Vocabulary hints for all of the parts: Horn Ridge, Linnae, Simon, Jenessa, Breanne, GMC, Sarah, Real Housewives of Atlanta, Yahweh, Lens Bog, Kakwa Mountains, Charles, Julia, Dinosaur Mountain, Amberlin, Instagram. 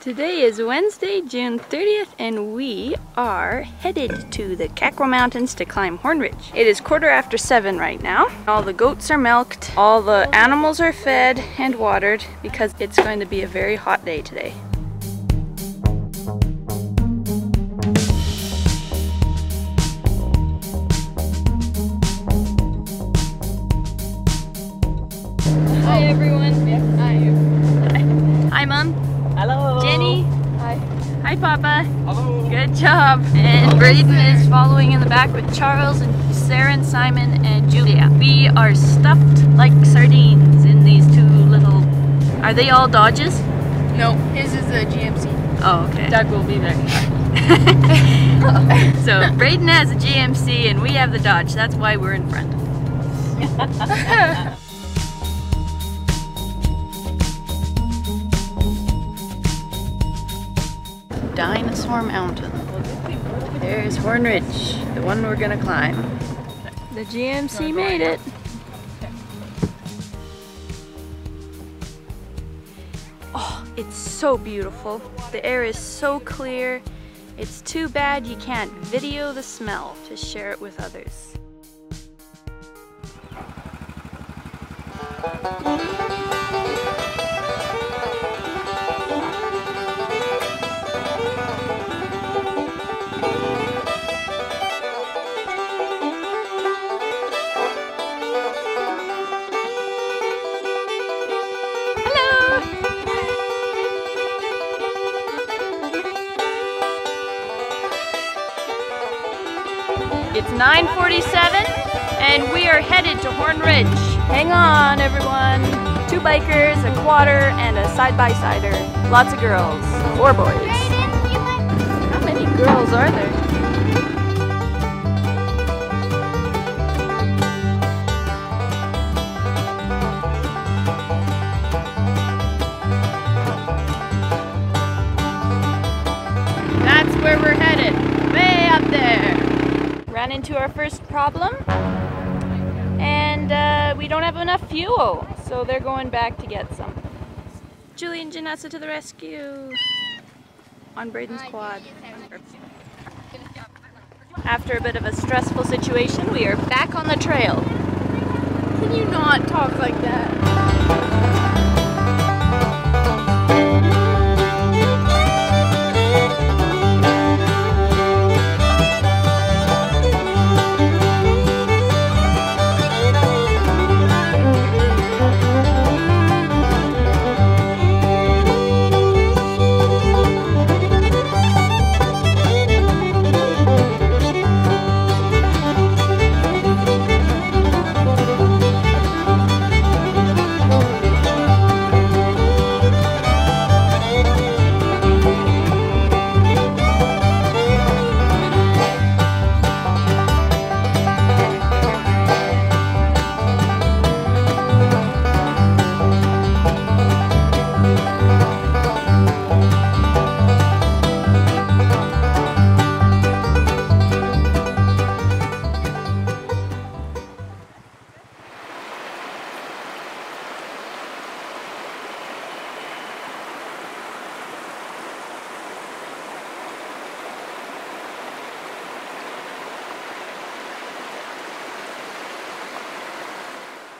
Today is Wednesday, June 30th, and we are headed to the Kakwa Mountains to climb Horn Ridge. It is 7:15 right now. All the goats are milked, all the animals are fed and watered because it's going to be a very hot day today. Hi everyone. Yes, hi. Hi Mom. Hello. Jenny. Hi. Hi Papa. Hello. Good job. And Braden is following in the back with Charles and Sarah and Simon and Julia. We are stuffed like sardines in these two little... Are they all Dodges? No. His is a GMC. Oh, okay. Doug will be there. So Braden has a GMC and we have the Dodge. That's why we're in front. Dinosaur Mountain. There's Horn Ridge, the one we're gonna climb. The GMC made it. Oh, it's so beautiful. The air is so clear. It's too bad you can't video the smell to share it with others. It's 9:47 and we are headed to Horn Ridge. Hang on everyone. 2 bikers, a quader, and a side-by-sider. Lots of girls. 4 boys. How many girls are there? That's where we're headed. Way up there. Ran into our first problem, and we don't have enough fuel, so they're going back to get some. Julie and Janessa to the rescue on Braden's quad. After a bit of a stressful situation, we are back on the trail. Can you not talk like that?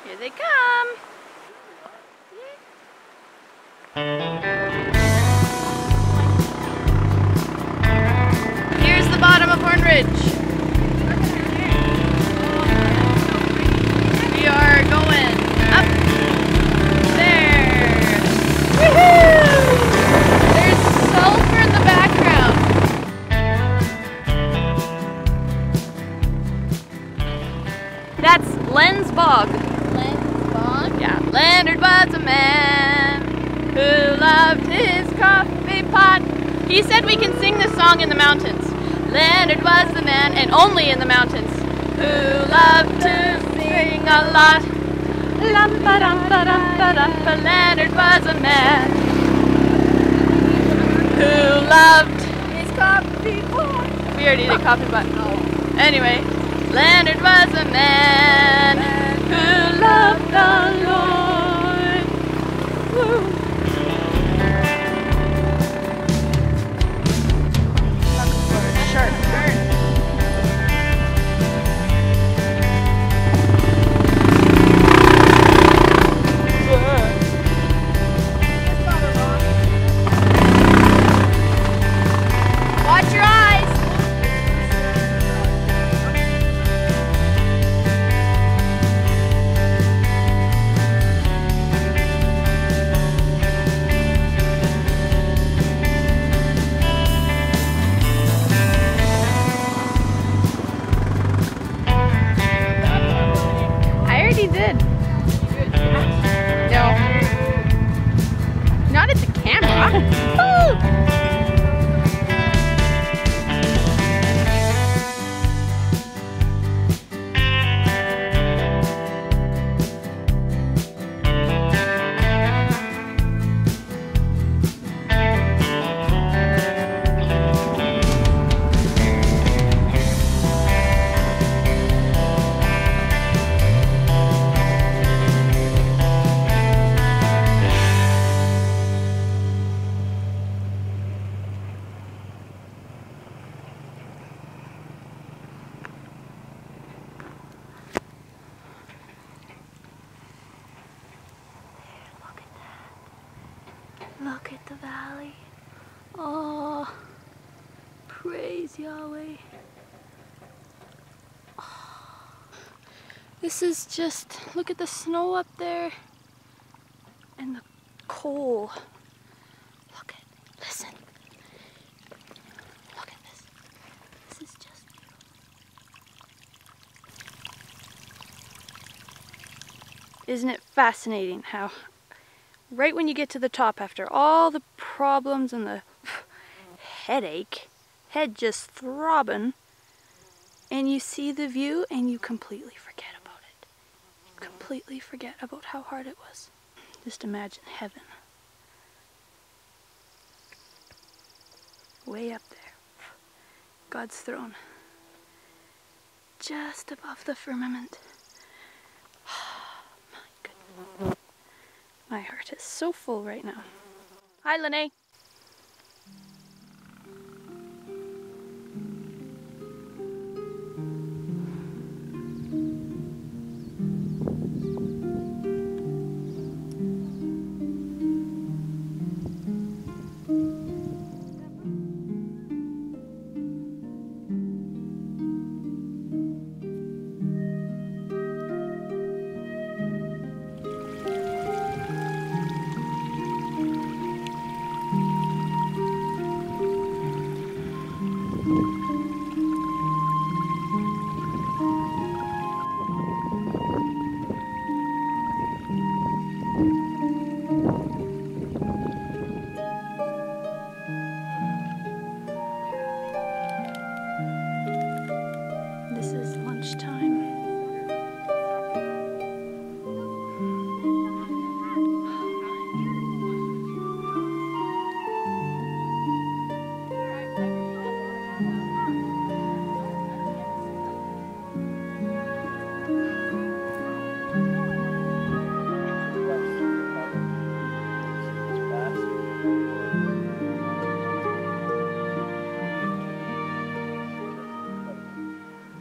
Here they come! Here's the bottom of Horn Ridge. We are going up there! Woohoo! There's sulfur in the background. That's Lens Bog. Yeah, Leonard was a man who loved his coffee pot. He said we can sing this song in the mountains. Leonard was the man, and only in the mountains, who loved to sing a lot. Leonard was a man who loved his coffee pot. We already did coffee pot. Oh. Anyway, Leonard was a man who loved the Lord. Woo. Look at the valley. Oh, praise Yahweh. Oh, this is just, look at the snow up there and the coal. Look at, listen. Look at this. This is just beautiful. Isn't it fascinating how right when you get to the top, after all the problems and the headache, head just throbbing, and you see the view and you completely forget about it. You completely forget about how hard it was. Just imagine heaven. Way up there. God's throne. Just above the firmament. My goodness. My heart is so full right now. Hi, Linnae.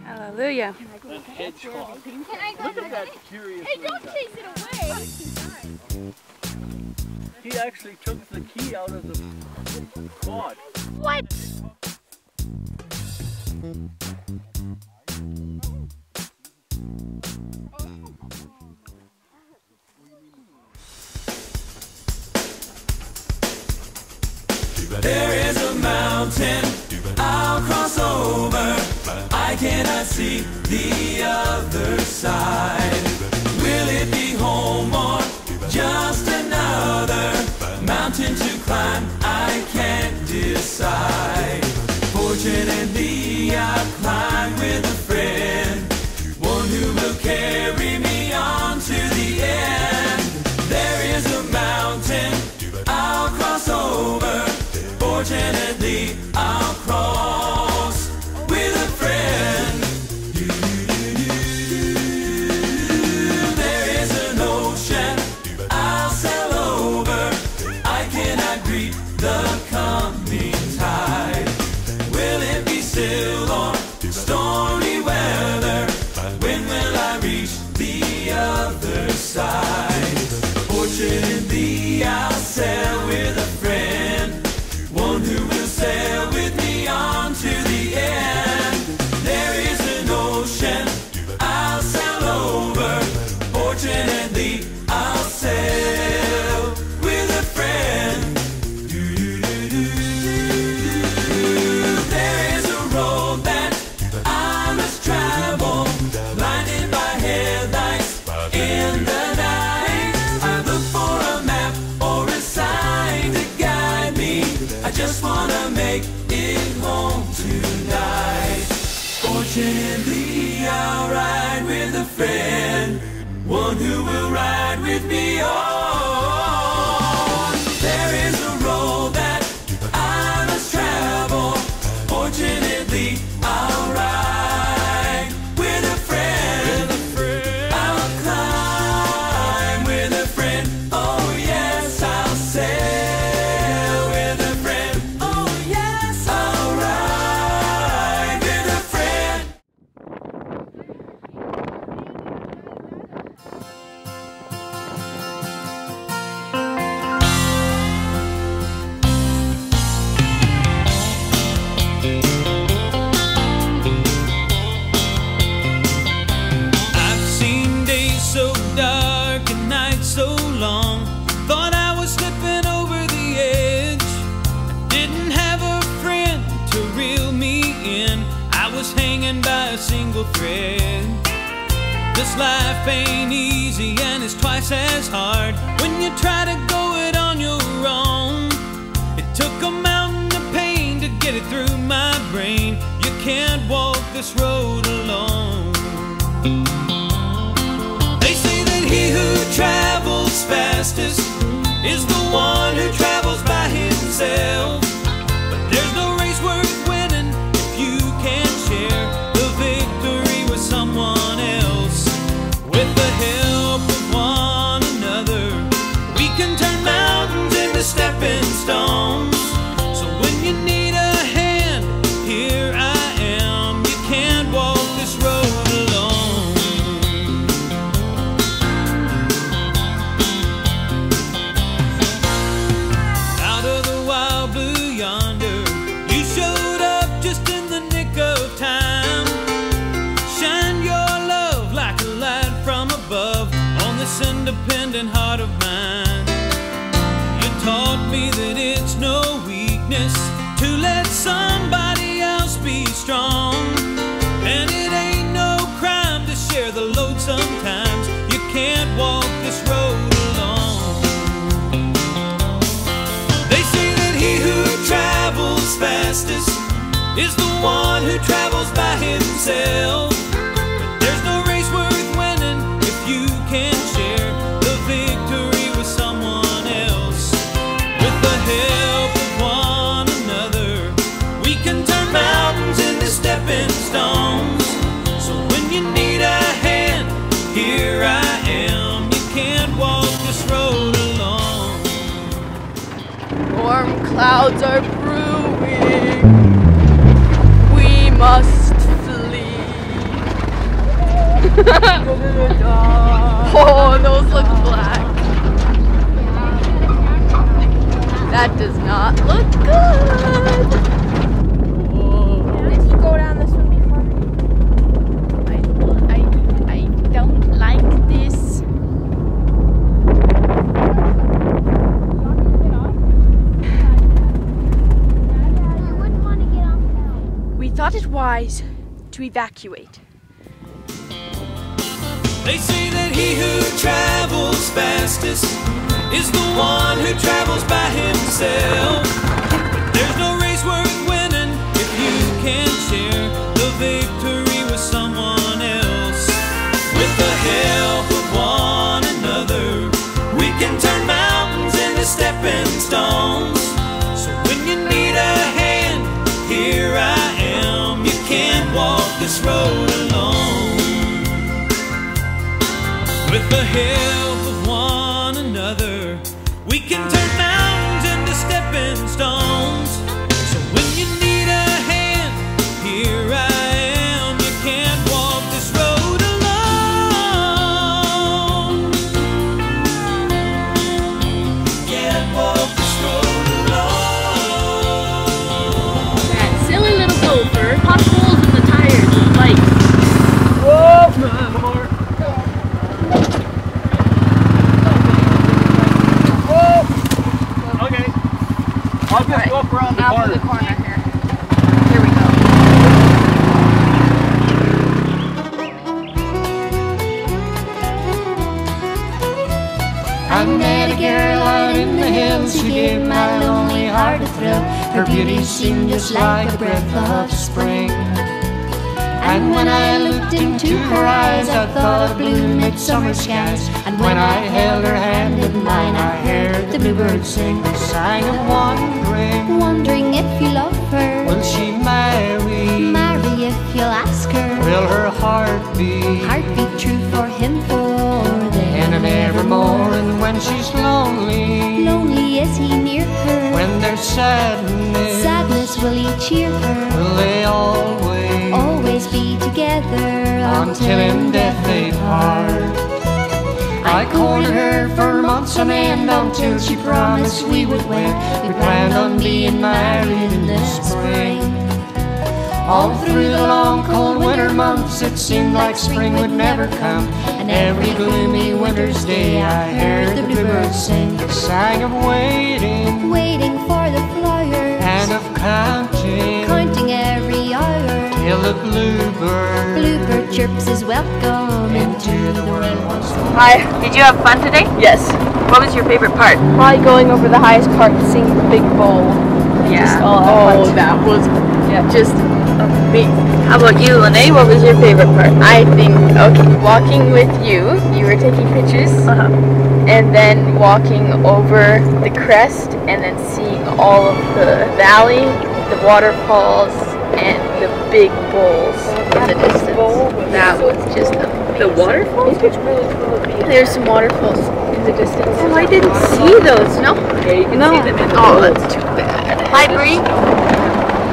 Hallelujah. The hedgehog. Can I go? Look at that curious. Hey, don't chase it away. He actually took the key out of the quad. What? There is a mountain I'll cross over. I cannot see the other side. Will it be home or just another mountain to climb? I can't decide. Fortunately, I climb with a friend, one who will carry me on to the end. There is a mountain I'll cross over. Fortunately, I'll cross. I'll sail with a friend, one who will sail with me on. Certainly I'll ride with a friend, one who will ride with me on. There is a road that I must travel, fortunately I'll ride with a friend. I'll climb with a friend, oh yes, I'll sail with a friend, oh yes, I'll ride with a friend. I've seen days so dark and nights so long, thought I was slipping over the edge. I didn't have a friend to reel me in, I was hanging by a single thread. This life ain't easy and it's twice as hard when you try to go it on your own. It took a mountain of pain to get it through my brain, you can't walk this road alone. They say that he who travels fastest is the one who travels by himself, but there's no race worth winning if you can't share the victory with someone else. With the help of one another, we can turn mountains into stepping stones. So when you need a hand, here I am. You can't walk this road alone. Out of the wild blue yonder, you showed up just in the nick of time. Shine your love like a light from above on this independent heart of mine. You taught me that it's no weakness to let somebody else be strong, and it ain't no crime to share the load sometimes. You can't walk this road alone. They say that he who travels fastest is the one who travels by himself, but there's no race worth winning if you can't share the victory with someone else. With the help of one another, we can turn mountains into stepping stones. So when you need a hand, here I am. You can't walk this road alone. Storm clouds are brewing. We must flee. Oh, those look black. That does not look good. Whoa. Did he go down this one before? I don't like this. We thought it wise to evacuate. They say that he who travels fastest is the one who travels by himself, but there's no race worth winning if you can't share the victory with someone else. With the help of one another, we can turn mountains into stepping stones. So when you need a hand, here I am. You can't walk this road alone. With the help of one another, we can turn mountains into stepping stones. So when you need a hand, here I am. You can't walk this road alone. Can't walk this road alone. That silly little gopher popped holes in the tires with bikes. Whoa! Come on. Out to the corner here. Here we go. I met a girl out in the hills, she gave my lonely heart a thrill. Her beauty seemed just like a breath of spring. And when I looked into her eyes, I thought of blue midsummer skies. And when I held her hand in mine, I heard the bluebird sing the song of wandering. Wondering if you love her. Will she marry? Marry if you'll ask her. Will her heart be? Heart be true for him, for then and evermore. And when she's lonely, lonely is he near her. When there's sadness, sadness will he cheer her. Will they always, always be together until in death they part? I courted her for months on end until she promised we would wed. We planned on being married in the spring. All through the long cold winter months, it seemed like spring would never come. And every gloomy winter's day, I heard the bluebird sing the song of waiting, waiting for the flowers, and of counting, counting every hour, till the bluebird, bluebird chirps his welcome into the world. Hi, did you have fun today? Yes. What was your favorite part? Probably going over the highest part and seeing the big bowl. Yeah. Just all oh, that was yeah. Just. How about you, Linnae? What was your favorite part? I think, okay, walking with you, you were taking pictures, and then walking over the crest, and then seeing all of the valley, the waterfalls, and the big bowls in the distance. That was just amazing. The waterfalls? There's some waterfalls in the distance. Oh, I didn't see those. No. Yeah, no. See them in the oh, that's too bad. Hi, Bree.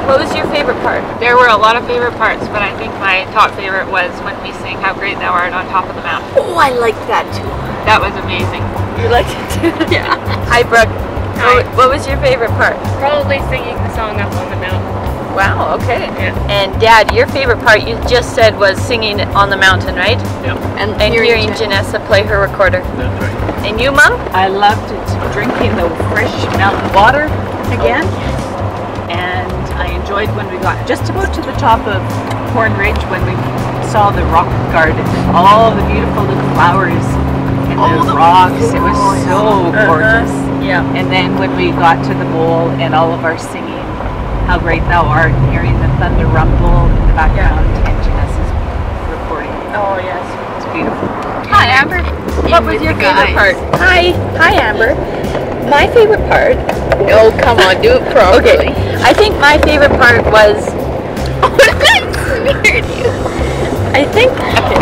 What was your favorite part? There were a lot of favorite parts, but I think my top favorite was when we sang How Great Thou Art on top of the mountain. Oh, I liked that too. That was amazing. You liked it too? Yeah. Hi, Brooke. Hi. What was your favorite part? Probably singing the song Up on the Mountain. Wow, okay. Yeah. And Dad, your favorite part you just said was singing on the mountain, right? Yeah. And hearing Janessa play her recorder. That's right. And you, Mom? I loved it, drinking the fresh mountain water again. Oh. I enjoyed when we got just about to the top of Horn Ridge when we saw the rock garden, all the beautiful little flowers and the rocks. It was so gorgeous. Yeah. And then when we got to the bowl and all of our singing, How Great Thou Art, hearing the thunder rumble in the background and Janessa's recording. Oh yes, it's beautiful. Hi Amber. What was your favorite part? Hi Amber. My favorite part. Oh come on, do it properly. Okay. I think my favorite part was. Oh, I smeared you. I think. Okay.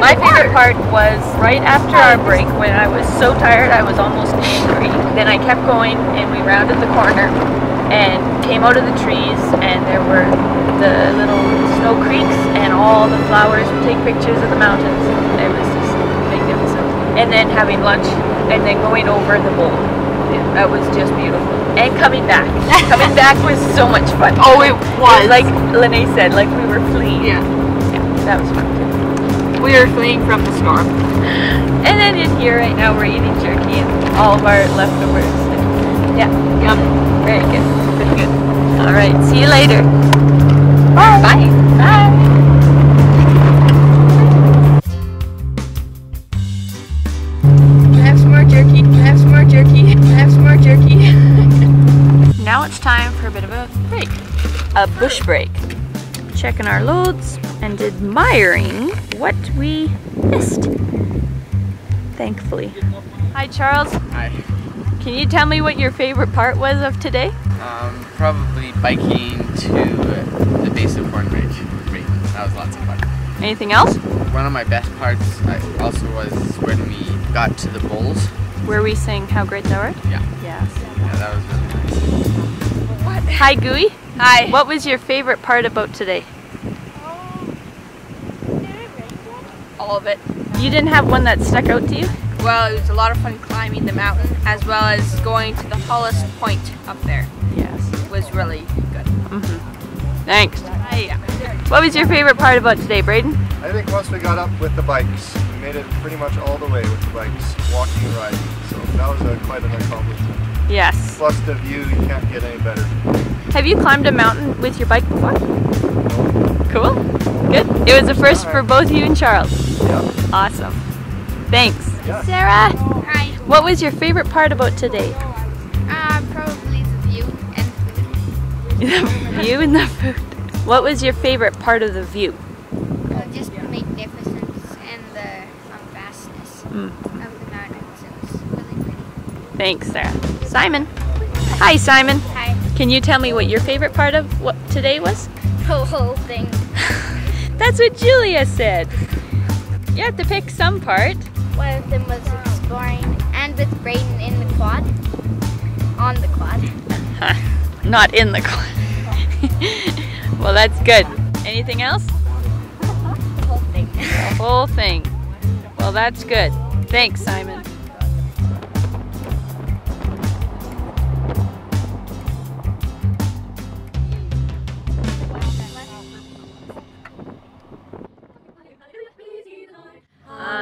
My favorite part was right after our break when I was so tired I was almost angry. Then I kept going and we rounded the corner and came out of the trees and there were the little snow creeks and all the flowers. We take pictures of the mountains. It was just magnificent. And then having lunch and then going over the bowl. That was just beautiful. And coming back. Coming back was so much fun. Oh, it was. Like Linnae said, like we were fleeing. Yeah. Yeah, that was fun too. We were fleeing from the storm. And then in here right now we're eating jerky and all of our leftovers. Yeah. Yum. Very good. Pretty good. All right. See you later. Bye. Bye. Bye. Time for a bit of a break. A bush break. Checking our loads and admiring what we missed. Thankfully. Hi Charles. Hi. Can you tell me what your favorite part was of today? Probably biking to the base of Horn Ridge. Great. That was lots of fun. Anything else? One of my best parts also was when we got to the bowls. Where we sang How Great Thou Art? Yeah. Yeah. Yeah, that was really Hi Gooey. Hi. What was your favorite part about today? Oh, did it rain yet? All of it. You didn't have one that stuck out to you? Well, it was a lot of fun climbing the mountain as well as going to the tallest point up there. Yes. It was really good. Mm-hmm. Thanks. Hi. What was your favorite part about today, Braden? I think once we got up with the bikes, we made it pretty much all the way with the bikes, walking and riding. So that was quite an accomplishment. Yes. Plus the view, you can't get any better. Have you climbed a mountain with your bike before? Cool. Good. It was a first for both you and Charles. Yeah. Awesome. Thanks. Yeah. Sarah. Hi. What was your favorite part about today? Probably the view and food. The view and the food. What was your favorite part of the view? Thanks, Sarah. Simon. Hi, Simon. Hi. Can you tell me what your favorite part of what today was? The whole thing. That's what Julia said. You have to pick some part. One of them was exploring and with Brayden in the quad. On the quad. Huh. Not in the quad. Well, that's good. Anything else? The whole thing. The whole thing. Well, that's good. Thanks, Simon.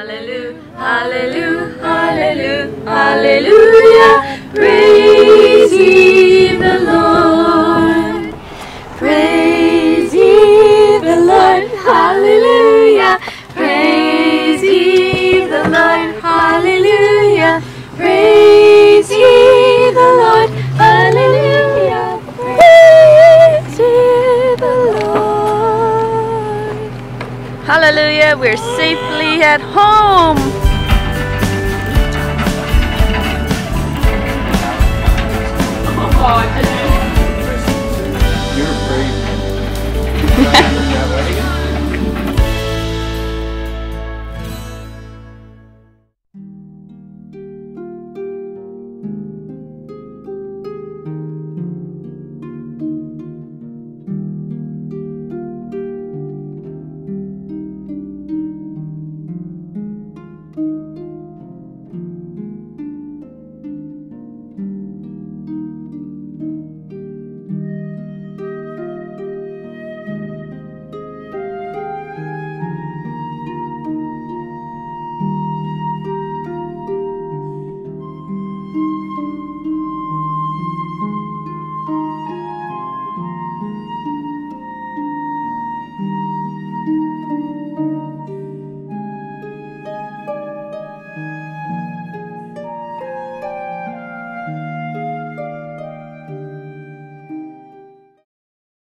Hallelujah, hallelujah, hallelujah, hallelujah, praise ye the Lord. Praise ye the Lord, hallelujah, praise ye the Lord, hallelujah, praise ye the Lord, hallelujah, praise ye the Lord. Hallelujah, we're safely at home. Oh,